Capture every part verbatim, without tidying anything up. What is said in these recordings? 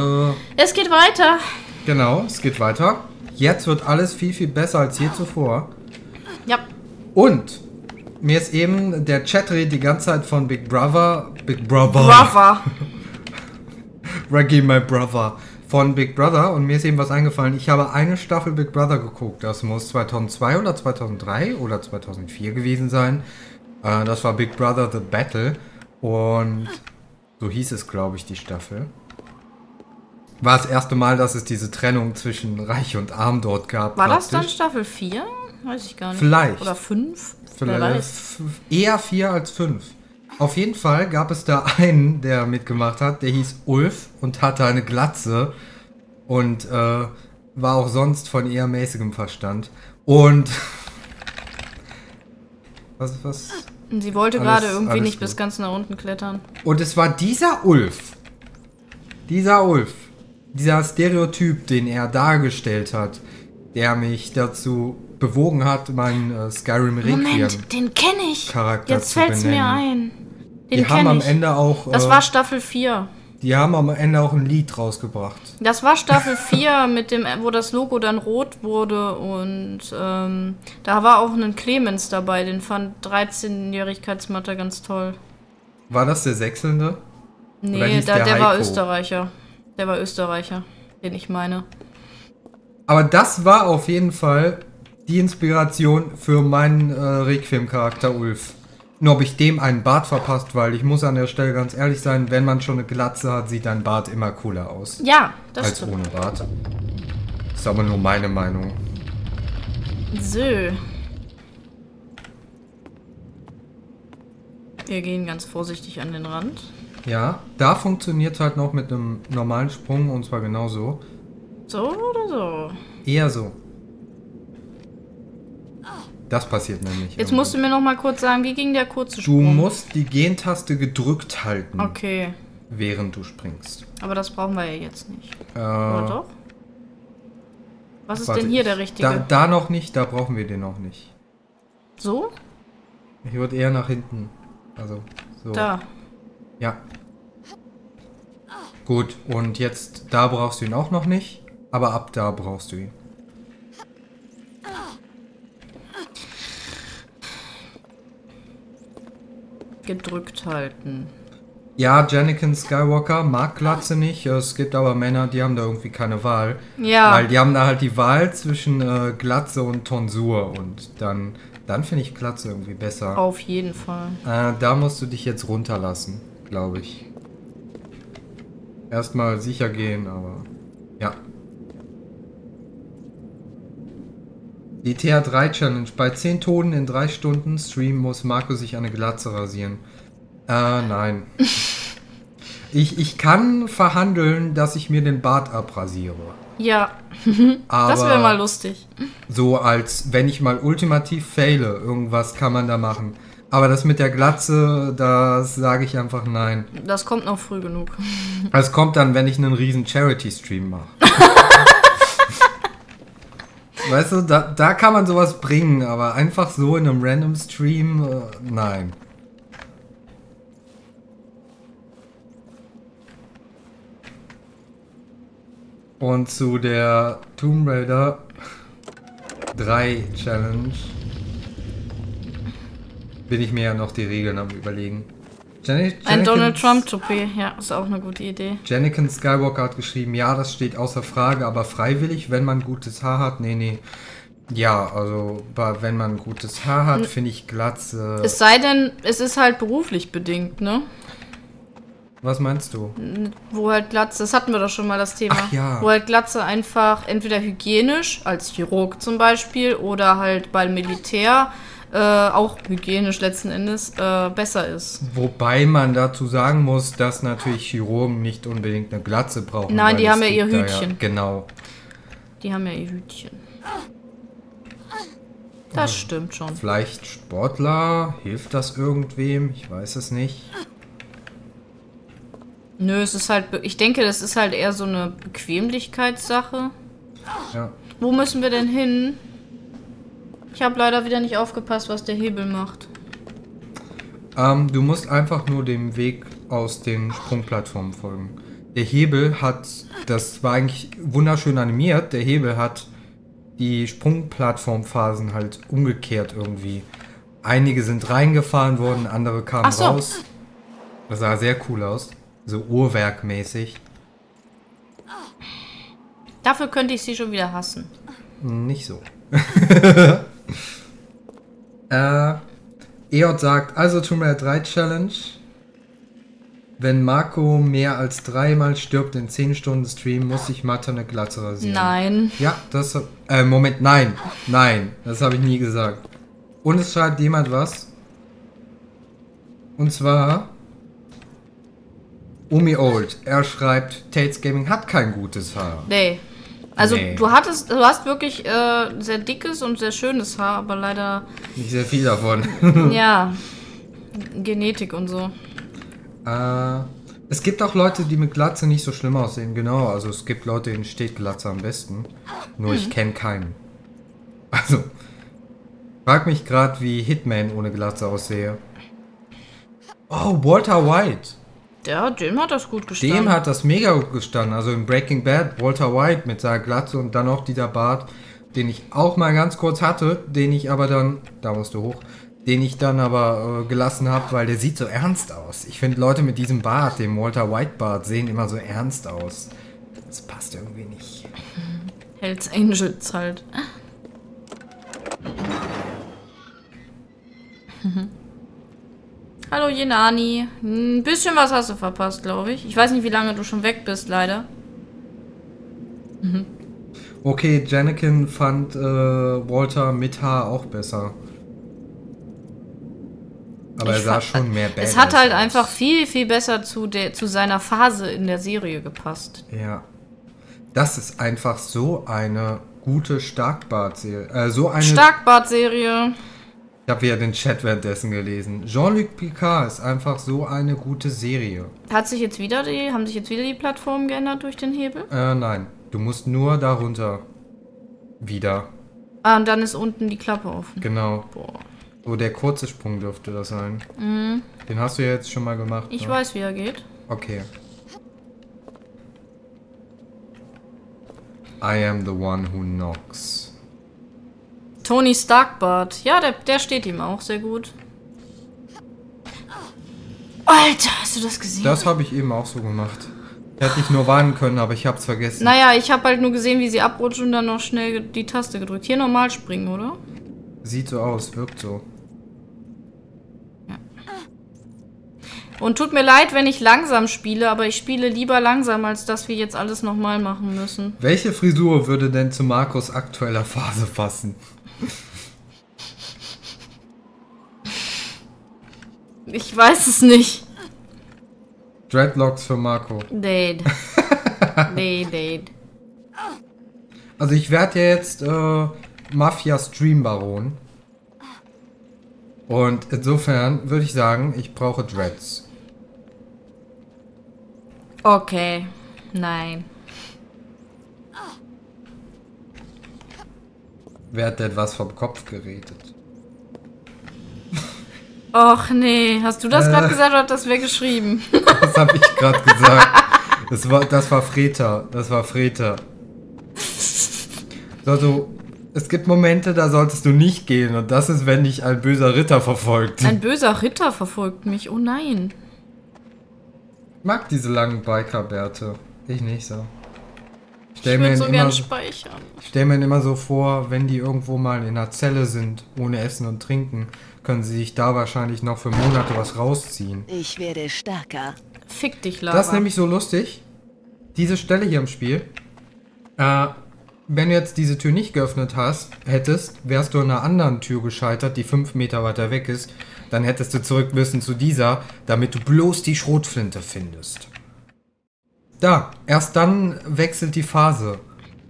Äh, es geht weiter. Genau, es geht weiter. Jetzt wird alles viel, viel besser als je zuvor. Ja. Und mir ist eben der Chat redet die ganze Zeit von Big Brother. Big Brother. Brother. Reggie, my brother. Von Big Brother. Und mir ist eben was eingefallen. Ich habe eine Staffel Big Brother geguckt. Das muss zweitausendzwei oder zweitausenddrei oder zweitausendvier gewesen sein. Äh, das war Big Brother The Battle. Und so hieß es, glaube ich, die Staffel. War das erste Mal, dass es diese Trennung zwischen Reich und Arm dort gab. War praktisch. Das dann Staffel vier? Weiß ich gar nicht. Vielleicht. Oder fünf? Vielleicht. Wer weiß. Eher vier als fünf. Auf jeden Fall gab es da einen, der mitgemacht hat, der hieß Ulf und hatte eine Glatze und äh, war auch sonst von eher mäßigem Verstand. Und was was? Sie wollte gerade irgendwie nicht bis ganz nach unten klettern. Und es war dieser Ulf. Dieser Ulf. Dieser Stereotyp, den er dargestellt hat, der mich dazu bewogen hat, meinen äh, Skyrim Requiem. Moment, den kenne ich. Charakter Jetzt fällt es mir ein. Den die haben ich. am Ende auch. Äh, das war Staffel vier. Die haben am Ende auch ein Lied rausgebracht. Das war Staffel vier, mit dem, wo das Logo dann rot wurde und ähm, da war auch ein Clemens dabei. Den fand dreizehn-Jährigkeitsmatter ganz toll. War das der Sechselnde? Nee, da, der, der war Österreicher. Der war Österreicher, den ich meine. Aber das war auf jeden Fall die Inspiration für meinen äh, Requiem-Charakter Ulf. Nur ob ich dem einen Bart verpasst, weil ich muss an der Stelle ganz ehrlich sein, wenn man schon eine Glatze hat, sieht ein Bart immer cooler aus. Ja, das als stimmt. Als ohne Bart. Ist aber nur meine Meinung. So. Wir gehen ganz vorsichtig an den Rand. Ja, da funktioniert es halt noch mit einem normalen Sprung und zwar genauso. So oder so? Eher so. Das passiert nämlich. Jetzt irgendwie. Musst du mir noch mal kurz sagen, wie ging der kurze Sprung? Du musst die Gentaste gedrückt halten. Okay. Während du springst. Aber das brauchen wir ja jetzt nicht. Äh, oder doch? Was ist denn hier der richtige? Da, da noch nicht, da brauchen wir den noch nicht. So? Ich würde eher nach hinten. Also, so. Da. Ja. Gut, und jetzt, da brauchst du ihn auch noch nicht, aber ab da brauchst du ihn. Gedrückt halten. Ja, Anakin Skywalker mag Glatze nicht, es gibt aber Männer, die haben da irgendwie keine Wahl. Ja. Weil die haben da halt die Wahl zwischen äh, Glatze und Tonsur und dann, dann finde ich Glatze irgendwie besser. Auf jeden Fall. Äh, da musst du dich jetzt runterlassen. Glaube ich. Erstmal sicher gehen, aber ja. Die T H drei Challenge. Bei zehn Toten in drei Stunden Stream muss Marco sich eine Glatze rasieren. Äh, nein. ich, ich kann verhandeln, dass ich mir den Bart abrasiere. Ja, das wäre mal lustig. So als wenn ich mal ultimativ faile, irgendwas kann man da machen. Aber das mit der Glatze, das sage ich einfach nein. Das kommt noch früh genug. Das kommt dann, wenn ich einen riesen Charity-Stream mache. Weißt du, da, da kann man sowas bringen, aber einfach so in einem random Stream, äh, nein. Und zu der Tomb Raider drei Challenge. Bin ich mir ja noch die Regeln am Überlegen. Jan Ein Donald Trump-Toupet, ja, ist auch eine gute Idee. Anakin Skywalker hat geschrieben, ja, das steht außer Frage, aber freiwillig, wenn man gutes Haar hat, nee, nee. Ja, also, wenn man gutes Haar hat, finde ich Glatze. Es sei denn, es ist halt beruflich bedingt, ne? Was meinst du? Wo halt Glatze, das hatten wir doch schon mal das Thema. Ach ja. Wo halt Glatze einfach entweder hygienisch, als Chirurg zum Beispiel, oder halt beim Militär, Äh, auch hygienisch letzten Endes äh, besser ist. Wobei man dazu sagen muss, dass natürlich Chirurgen nicht unbedingt eine Glatze brauchen. Nein, die haben ja ihr Hütchen. Ja, genau. Die haben ja ihr Hütchen. Das äh, stimmt schon. Vielleicht Sportler? Hilft das irgendwem? Ich weiß es nicht. Nö, es ist halt... Ich denke, das ist halt eher so eine Bequemlichkeitssache. Ja. Wo müssen wir denn hin? Ich habe leider wieder nicht aufgepasst, was der Hebel macht. Ähm, du musst einfach nur dem Weg aus den Sprungplattformen folgen. der Hebel hat, das war eigentlich wunderschön animiert, der Hebel hat die Sprungplattformphasen halt umgekehrt irgendwie. Einige sind reingefahren worden, andere kamen Ach so. raus. Das sah sehr cool aus. So urwerkmäßig. Dafür könnte ich sie schon wieder hassen. Nicht so. äh, Eot sagt, also Tomb Raider drei Challenge. Wenn Marco mehr als dreimal stirbt in zehn Stunden Stream, muss ich Mathe eine Glatze rasieren. Nein. Ja, das... Äh, Moment, nein. Nein, das habe ich nie gesagt. Und es schreibt jemand was. Und zwar... Umi Old, er schreibt, Tate's Gaming hat kein gutes Haar. Nee. Also nee. du hattest, du hast wirklich äh, sehr dickes und sehr schönes Haar, aber leider... Nicht sehr viel davon. Ja. Genetik und so. Äh, es gibt auch Leute, die mit Glatze nicht so schlimm aussehen. Genau, also es gibt Leute, denen steht Glatze am besten. Nur hm. ich kenne keinen. Also, frag mich gerade, wie Hitman ohne Glatze aussehe. Oh, Walter White. Ja, dem hat das gut gestanden. Dem hat das mega gut gestanden. Also in Breaking Bad, Walter White mit seiner Glatze und dann noch dieser Bart, den ich auch mal ganz kurz hatte, den ich aber dann, da musst du hoch, den ich dann aber äh, gelassen habe, weil der sieht so ernst aus. Ich finde, Leute mit diesem Bart, dem Walter White Bart, sehen immer so ernst aus. Das passt irgendwie nicht. Hells Angels halt. Hallo Jenani. Ein bisschen was hast du verpasst, glaube ich. Ich weiß nicht, wie lange du schon weg bist, leider. Mhm. Okay, Janakin fand äh, Walter mit Haar auch besser. Aber ich er sah schon mehr besser. Es hat halt aus. einfach viel, viel besser zu, der, zu seiner Phase in der Serie gepasst. Ja. Das ist einfach so eine gute Starkbart-Serie. Äh, so eine Starkbart-Serie. Ich habe ja den Chat währenddessen gelesen. Jean-Luc Picard ist einfach so eine gute Serie. Hat sich jetzt wieder die, haben sich jetzt wieder die Plattformen geändert durch den Hebel? Äh, nein. Du musst nur darunter wieder. Ah, und dann ist unten die Klappe offen. Genau. Boah. So, der kurze Sprung dürfte das sein. Mhm. Den hast du ja jetzt schon mal gemacht. Ich ne? weiß, wie er geht. Okay. I am the one who knocks. Tony Stark Bart. Ja, der, der steht ihm auch sehr gut. Alter, hast du das gesehen? Das habe ich eben auch so gemacht. Hätte ich nur warnen können, aber ich habe es vergessen. Naja, ich habe halt nur gesehen, wie sie abrutscht und dann noch schnell die Taste gedrückt. Hier normal springen, oder? Sieht so aus, wirkt so. Ja. Und tut mir leid, wenn ich langsam spiele, aber ich spiele lieber langsam, als dass wir jetzt alles nochmal machen müssen. Welche Frisur würde denn zu Markus aktueller Phase passen? Ich weiß es nicht. Dreadlocks für Marco. Nee. Nee, nee. Also ich werde ja jetzt äh, Mafia-Stream-Baron. Und insofern würde ich sagen, ich brauche Dreads. Okay. Nein. Wer hat denn was vom Kopf geredet? Och nee, hast du das äh, gerade gesagt oder hat das wer geschrieben? Das habe ich gerade gesagt. Das war, das war Freta. Das war Freta. Also, es gibt Momente, da solltest du nicht gehen. Und das ist, wenn dich ein böser Ritter verfolgt. Ein böser Ritter verfolgt mich, oh nein. Ich mag diese langen Biker-Bärte. Ich nicht so. Stell ich würde so gern speichern. Ich stell mir immer so vor, wenn die irgendwo mal in einer Zelle sind, ohne Essen und Trinken, können sie sich da wahrscheinlich noch für Monate was rausziehen. Ich werde stärker. Fick dich, Lara. Das ist nämlich so lustig. Diese Stelle hier im Spiel. Äh, wenn du jetzt diese Tür nicht geöffnet hast, hättest, wärst du an einer anderen Tür gescheitert, die fünf Meter weiter weg ist. Dann hättest du zurück müssen zu dieser, damit du bloß die Schrotflinte findest. Da, erst dann wechselt die Phase.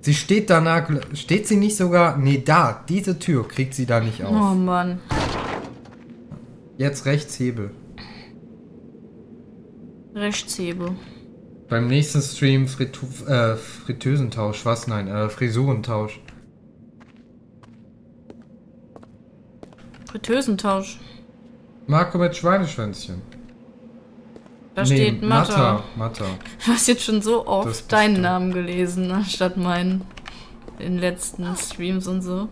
Sie steht danach, steht sie nicht sogar, nee, da, diese Tür kriegt sie da nicht auf. Oh Mann. Jetzt Rechtshebel. Rechtshebel. Beim nächsten Stream Fritu äh, Fritteusentausch, was? Nein, äh, Frisurentausch. Fritteusentausch. Marco mit Schweineschwänzchen. Da nee, steht Matter. Matter. Du hast jetzt schon so oft deinen du. Namen gelesen, ne? Statt meinen. In den letzten Streams und so.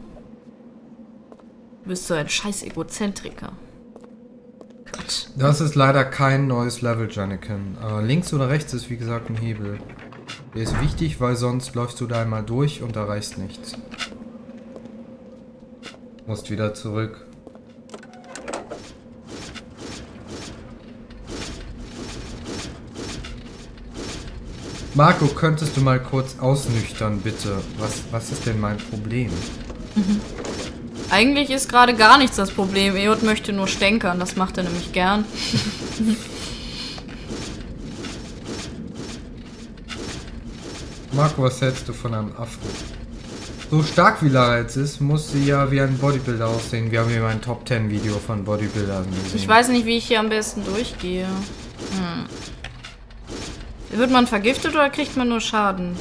Du bist so ein scheiß Egozentriker. Gott. Das ist leider kein neues Level, Janikin. Aber links oder rechts ist wie gesagt ein Hebel. Der ist wichtig, weil sonst läufst du da einmal durch und erreichst nichts. Musst wieder zurück. Marco, könntest du mal kurz ausnüchtern, bitte? Was, was ist denn mein Problem? Mhm. Eigentlich ist gerade gar nichts das Problem. Eot möchte nur stänkern, das macht er nämlich gern. Marco, was hältst du von einem Afro? So stark wie Lara jetzt ist, muss sie ja wie ein Bodybuilder aussehen. Wir haben hier mal ein Top zehn Video von Bodybuildern gesehen. Ich weiß nicht, wie ich hier am besten durchgehe. Hm. Wird man vergiftet oder kriegt man nur Schaden?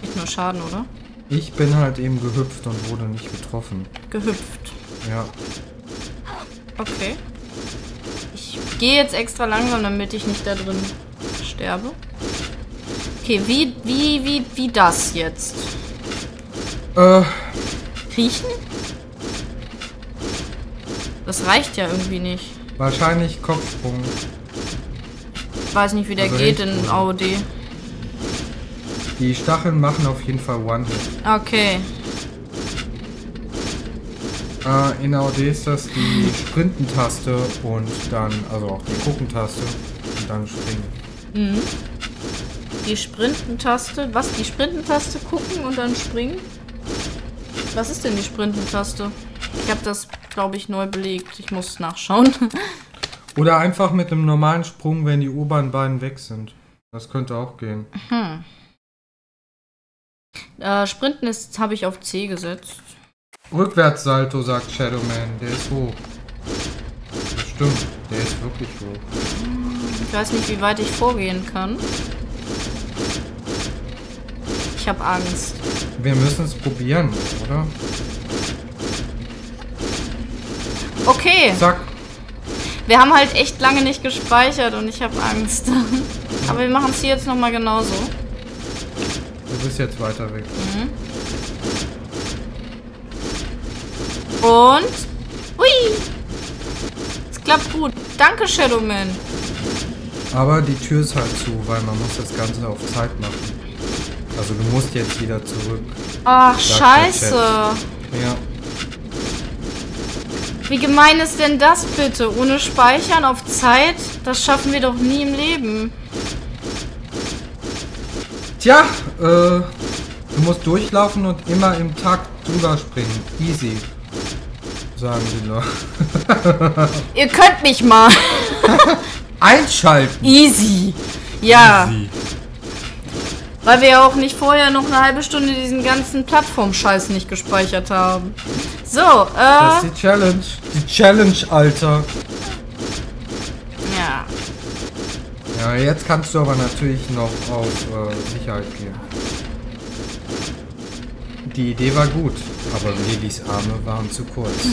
Kriegt nur Schaden, oder? Ich bin halt eben gehüpft und wurde nicht getroffen. Gehüpft? Ja. Okay. Ich gehe jetzt extra langsam, damit ich nicht da drin sterbe. Okay, wie, wie, wie, wie das jetzt? Äh. Kriechen? Das reicht ja irgendwie nicht. Wahrscheinlich Kopfsprung. Ich weiß nicht, wie der also geht in A O D. Die Stacheln machen auf jeden Fall One-Hit. Okay. Äh, in A O D ist das die Sprinten-Taste und dann, also auch die Gucken-Taste und dann springen. Mhm. Die Sprinten-Taste, was? Die Sprinten-Taste gucken und dann springen? Was ist denn die Sprinten-Taste? Ich habe das, glaube ich, neu belegt. Ich muss nachschauen. Oder einfach mit einem normalen Sprung, wenn die oberen Beine weg sind. Das könnte auch gehen. Hm. Äh, Sprinten ist, habe ich auf C gesetzt. Rückwärtssalto, sagt Shadowman. Der ist hoch. Das stimmt. Der ist wirklich hoch. Ich weiß nicht, wie weit ich vorgehen kann. Ich habe Angst. Wir müssen es probieren, oder? Okay. Zack. Wir haben halt echt lange nicht gespeichert und ich habe Angst. Aber wir machen es hier jetzt nochmal genauso. Du bist jetzt weiter weg. Mhm. Und... Hui! Es klappt gut. Danke, Shadowman. Aber die Tür ist halt zu, weil man muss das Ganze auf Zeit machen. Also du musst jetzt wieder zurück. Ach, scheiße. Ja. Wie gemein ist denn das bitte? Ohne Speichern auf Zeit? Das schaffen wir doch nie im Leben. Tja, äh, du musst durchlaufen und immer im Takt drüber springen. Easy. Sagen die noch. Ihr könnt mich mal. Einschalten. Easy. Ja. Easy. Weil wir ja auch nicht vorher noch eine halbe Stunde diesen ganzen Plattform-Scheiß nicht gespeichert haben. So, äh... Das ist die Challenge. Die Challenge, Alter. Ja. Ja, jetzt kannst du aber natürlich noch auf äh, Sicherheit gehen. Die Idee war gut, aber Lillys Arme waren zu kurz.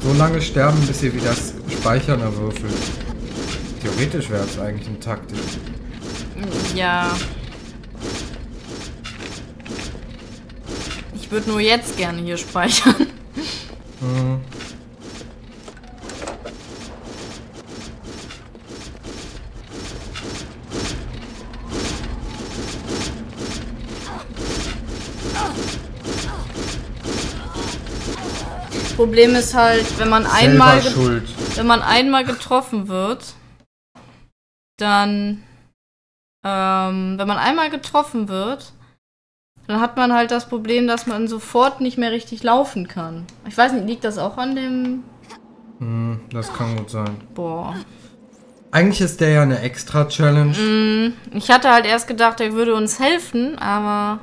So lange sterben, bis ihr wieder das Speichern erwürfelt. Theoretisch wäre es eigentlich eine Taktik. Ja. Ich würde nur jetzt gerne hier speichern. Mhm. Problem ist halt, wenn man einmal wenn man einmal getroffen wird, dann Ähm, wenn man einmal getroffen wird, dann hat man halt das Problem, dass man sofort nicht mehr richtig laufen kann. Ich weiß nicht, liegt das auch an dem... Mm, das kann gut sein. Boah. Eigentlich ist der ja eine Extra-Challenge. Mm, ich hatte halt erst gedacht, er würde uns helfen, aber...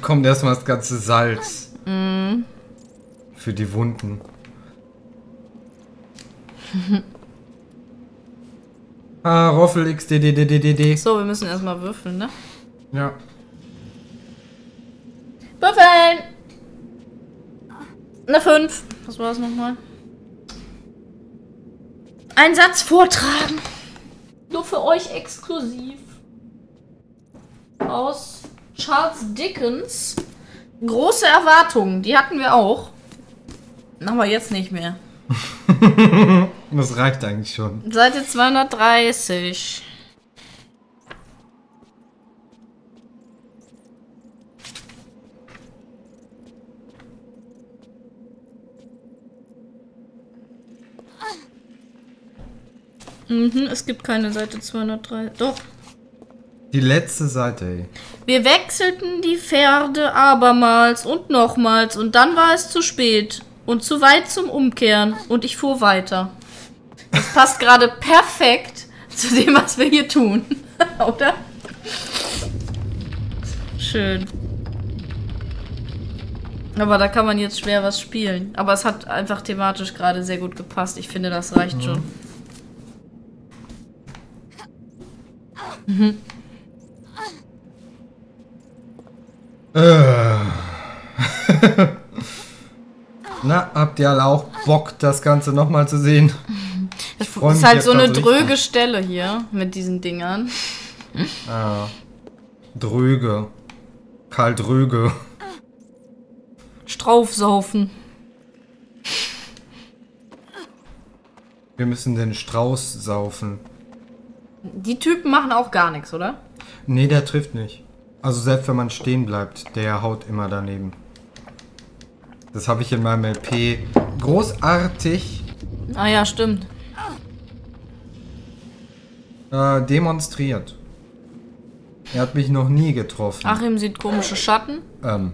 Kommt erstmal das ganze Salz. Mm. Für die Wunden. Ah, Roffel X D D D D D. So, wir müssen erstmal würfeln, ne? Ja. Würfeln! Eine fünf. Was war es nochmal? Ein Satz vortragen. Nur für euch exklusiv. Aus Charles Dickens. Große Erwartungen. Die hatten wir auch. Aber jetzt nicht mehr. Das reicht eigentlich schon. Seite zweihundertdreißig. Mhm, es gibt keine Seite zweihundertdrei. Doch. Die letzte Seite, ey. Wir wechselten die Pferde abermals und nochmals und dann war es zu spät und zu weit zum Umkehren und ich fuhr weiter. Das passt gerade perfekt zu dem, was wir hier tun. Oder? Schön. Aber da kann man jetzt schwer was spielen. Aber es hat einfach thematisch gerade sehr gut gepasst. Ich finde, das reicht mhm. schon. Mhm. Na, habt ihr alle auch Bock, das Ganze nochmal zu sehen? Das ist halt so eine dröge Stelle hier mit diesen Dingern. Ah. Dröge. Karl Dröge. Straufsaufen. Wir müssen den Strauß saufen. Die Typen machen auch gar nichts, oder? Nee, der trifft nicht. Also selbst wenn man stehen bleibt, der haut immer daneben. Das habe ich in meinem L P großartig. Ah ja, stimmt. Äh, demonstriert. Er hat mich noch nie getroffen. Achim sieht komische Schatten. Ähm.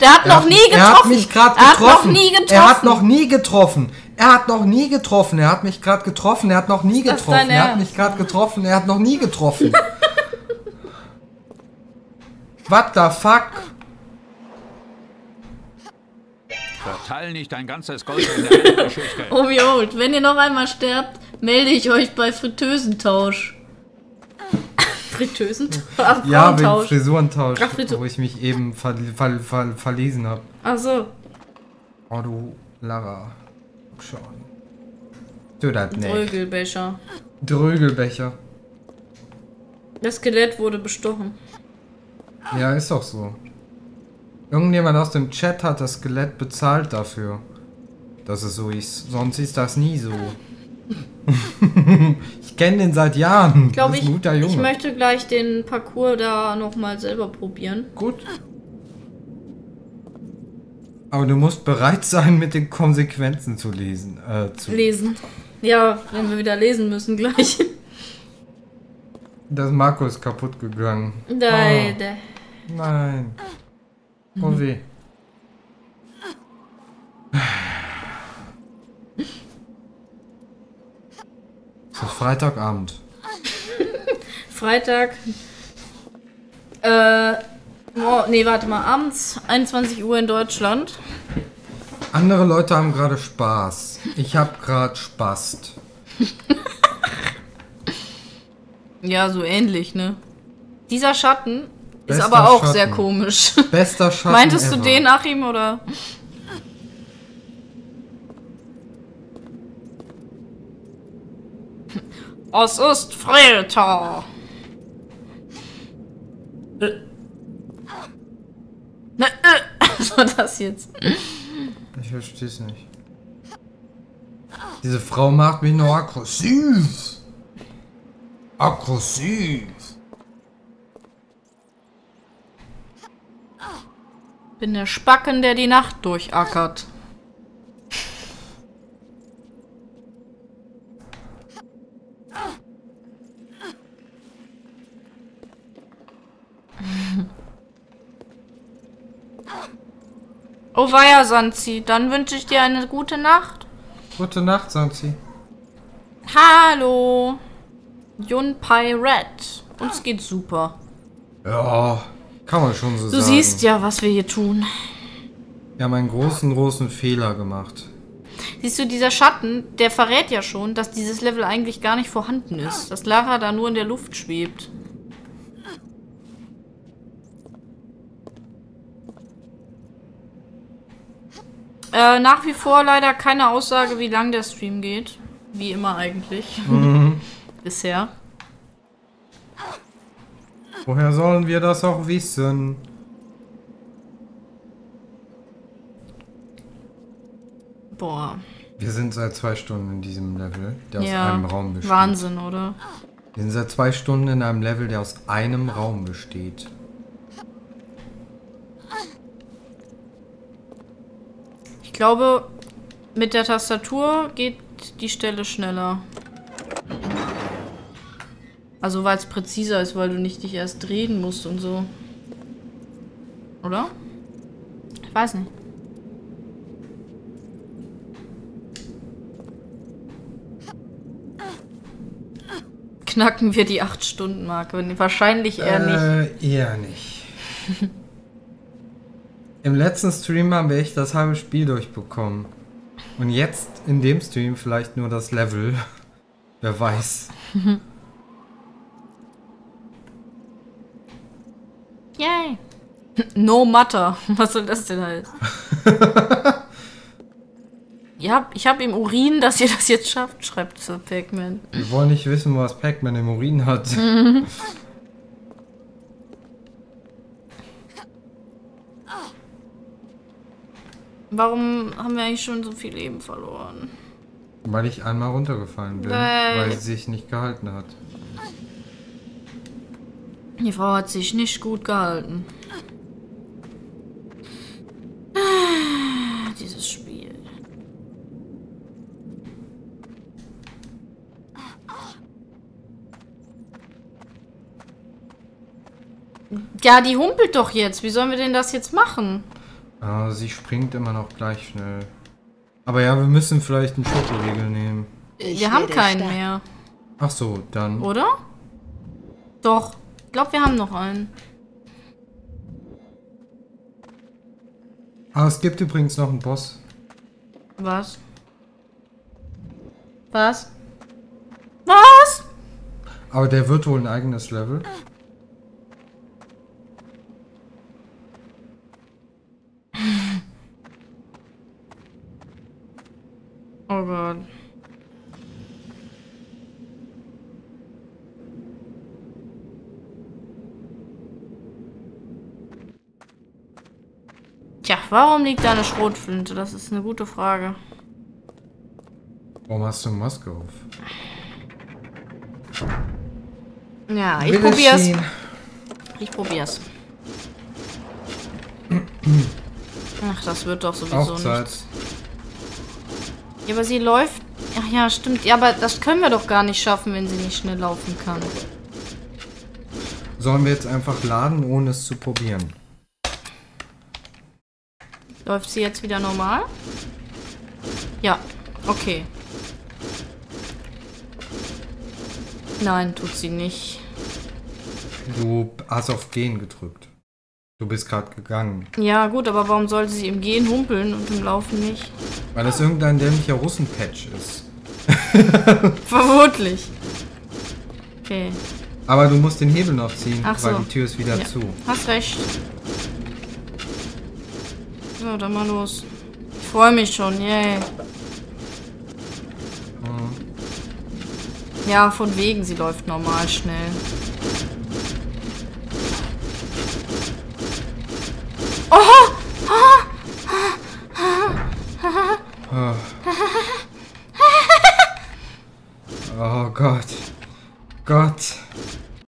Der hat noch nie getroffen. Er hat mich gerade getroffen. Er hat noch nie getroffen. Er hat noch nie getroffen. Er hat mich gerade getroffen. Er hat noch nie getroffen. Er hat mich gerade getroffen. Er hat noch nie getroffen. What the fuck? Verteil nicht dein ganzes Gold in der Weltgeschichte. Oh, wie old. Wenn ihr noch einmal sterbt, melde ich euch bei Fritösentausch. Fritösentausch? Ach, ja, wegen Frisurentausch, Ach, Fritu wo ich mich eben ver ver ver verlesen habe. Ach so. Oh, du Lara. Schon. Du das nicht. Drögelbecher. Drögelbecher. Das Skelett wurde bestochen. Ja, ist doch so. Irgendjemand aus dem Chat hat das Skelett bezahlt dafür. Dass es so ist. Sonst ist das nie so. Ich kenne den seit Jahren. Ich glaube, ich, ich möchte gleich den Parcours da nochmal selber probieren. Gut. Aber du musst bereit sein, mit den Konsequenzen zu lesen. Äh, zu lesen. Ja, wenn wir wieder lesen müssen gleich. Das Marco ist kaputt gegangen. Nein. Oh, nein. Oh weh. Es ist Freitagabend. Freitag. Äh. Oh, nee, warte mal. Abends, einundzwanzig Uhr in Deutschland. Andere Leute haben gerade Spaß. Ich hab gerade Spaß. Ja, so ähnlich, ne? Dieser Schatten ist Bester aber auch Schatten. Sehr komisch. Bester Schatten. Meintest ever. Du den, Achim, oder? Es ist Freitag. Was war das jetzt? Ich verstehe es nicht. Diese Frau macht mich noch aggressiv. Aggressiv. Bin der Spacken, der die Nacht durchackert. Oh weia, Sanzi, dann wünsche ich dir eine gute Nacht. Gute Nacht, Sanzi. Hallo. Junpai Red. Uns geht's super. Ja, kann man schon so sagen. Du siehst ja, was wir hier tun. Wir haben einen großen, großen Fehler gemacht. Siehst du, dieser Schatten, der verrät ja schon, dass dieses Level eigentlich gar nicht vorhanden ist. Dass Lara da nur in der Luft schwebt. Äh, nach wie vor leider keine Aussage, wie lang der Stream geht. Wie immer eigentlich. Mhm. Bisher. Woher sollen wir das auch wissen? Boah. Wir sind seit zwei Stunden in diesem Level, der ja, aus einem Raum besteht. Wahnsinn, oder? Wir sind seit zwei Stunden in einem Level, der aus einem Raum besteht. Ich glaube, mit der Tastatur geht die Stelle schneller. Also weil es präziser ist, weil du nicht dich erst drehen musst und so. Oder? Ich weiß nicht. Knacken wir die acht-Stunden-Marke? Wahrscheinlich eher äh, nicht. Eher nicht. Im letzten Stream haben wir echt das halbe Spiel durchbekommen. Und jetzt in dem Stream vielleicht nur das Level. Wer weiß. Yay! No matter. Was soll das denn heißen? Ja, ich habe im Urin, dass ihr das jetzt schafft, schreibt Sir Pac-Man. Wir wollen nicht wissen, was Pac-Man im Urin hat. Mhm. Warum haben wir eigentlich schon so viel Leben verloren? Weil ich einmal runtergefallen bin, weil, weil sie sich nicht gehalten hat. Die Frau hat sich nicht gut gehalten. Dieses Spiel. Ja, die humpelt doch jetzt. Wie sollen wir denn das jetzt machen? Ah, sie springt immer noch gleich schnell. Aber ja, wir müssen vielleicht einen Schokoriegel nehmen. Ich wir haben keinen mehr. Ach so, dann. Oder? Doch. Ich glaube, wir haben noch einen. Ah, es gibt übrigens noch einen Boss. Was? Was? Was? Aber der wird wohl ein eigenes Level. Oh Gott. Tja, warum liegt da eine Schrotflinte? Das ist eine gute Frage. Warum hast du eine Maske auf? Ja, ich Will probier's. Ich, ich probier's. Ach, das wird doch sowieso nichts. Ja, aber sie läuft... Ach ja, stimmt. Ja, aber das können wir doch gar nicht schaffen, wenn sie nicht schnell laufen kann. Sollen wir jetzt einfach laden, ohne es zu probieren? Läuft sie jetzt wieder normal? Ja, okay. Nein, tut sie nicht. Du hast auf Gehen gedrückt. Du bist gerade gegangen. Ja gut, aber warum sollte sie im Gehen humpeln und im Laufen nicht? Weil das irgendein dämlicher Russenpatch ist. Vermutlich. Okay. Aber du musst den Hebel noch ziehen, Ach weil so. die Tür ist wieder ja. zu. Hast recht. So, dann mal los. Ich freue mich schon, yay. Oh. Ja, von wegen, sie läuft normal schnell. Oh. Oh Gott. Gott.